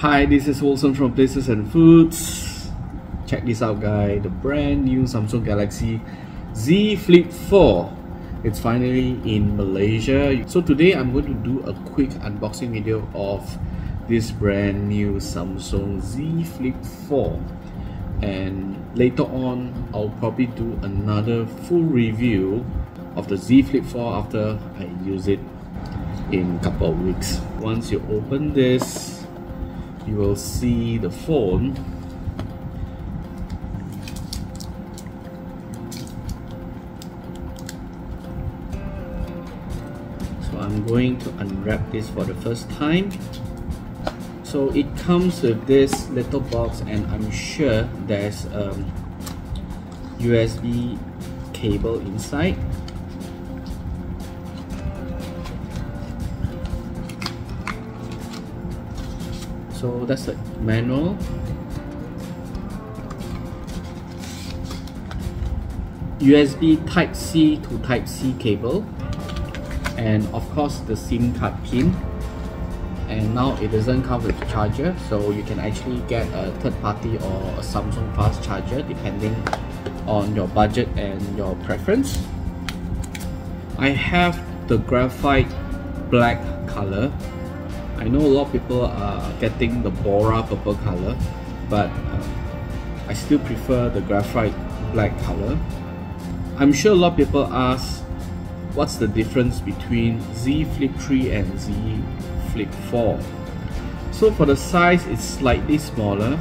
Hi, this is Wilson from Places and Foods. Check this out, guys. The brand new Samsung Galaxy Z Flip 4. It's finally in Malaysia. So today I'm going to do a quick unboxing video of this brand new Samsung Z Flip 4. And later on, I'll probably do another full review of the Z Flip 4 after I use it in a couple of weeks. Once you open this, you will see the phone. So I'm going to unwrap this for the first time. So it comes with this little box, and I'm sure there's a USB cable inside. So that's the manual. USB Type-C to Type-C cable, and of course the SIM card pin. And now it doesn't come with charger, so you can actually get a third party or a Samsung fast charger depending on your budget and your preference. I have the graphite black color. I know a lot of people are getting the Bora purple color, but I still prefer the graphite black color. I'm sure a lot of people ask, what's the difference between Z Flip 3 and Z Flip 4? So for the size, it's slightly smaller.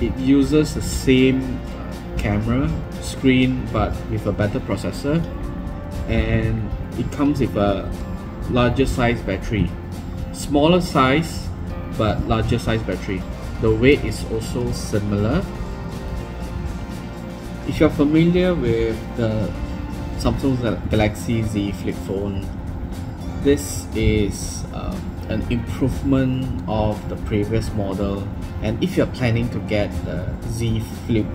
It uses the same camera screen but with a better processor, and it comes with a larger size battery. Smaller size but larger size battery. The weight is also similar. If you're familiar with the Samsung Galaxy Z Flip phone, this is an improvement of the previous model, and if you're planning to get the Z Flip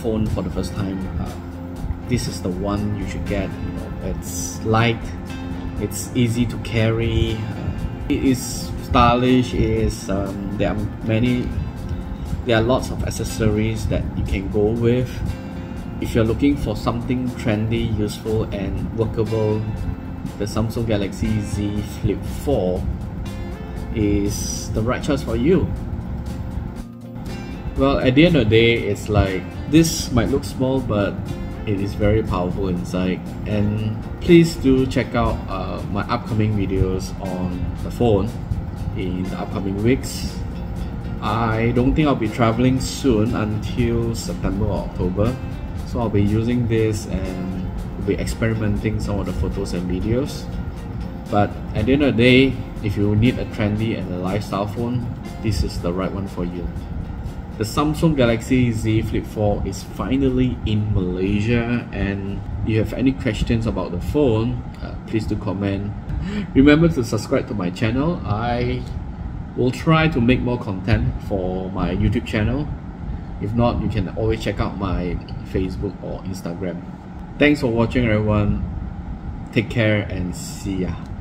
phone for the first time, this is the one you should get. You know, it's light, it's easy to carry, it is stylish. There are lots of accessories that you can go with. If you're looking for something trendy, useful and workable, the Samsung Galaxy Z Flip 4 is the right choice for you. Well, at the end of the day, it's like, this might look small, but it is very powerful inside. And please do check out my upcoming videos on the phone in the upcoming weeks. I don't think I'll be traveling soon until September or October, so I'll be using this and we'll be experimenting some of the photos and videos. But at the end of the day, if you need a trendy and a lifestyle phone, this is the right one for you. The Samsung Galaxy Z Flip 4 is finally in Malaysia, and if you have any questions about the phone, please do comment. Remember to subscribe to my channel. I will try to make more content for my YouTube channel. If not, you can always check out my Facebook or Instagram. Thanks for watching, everyone. Take care and see ya.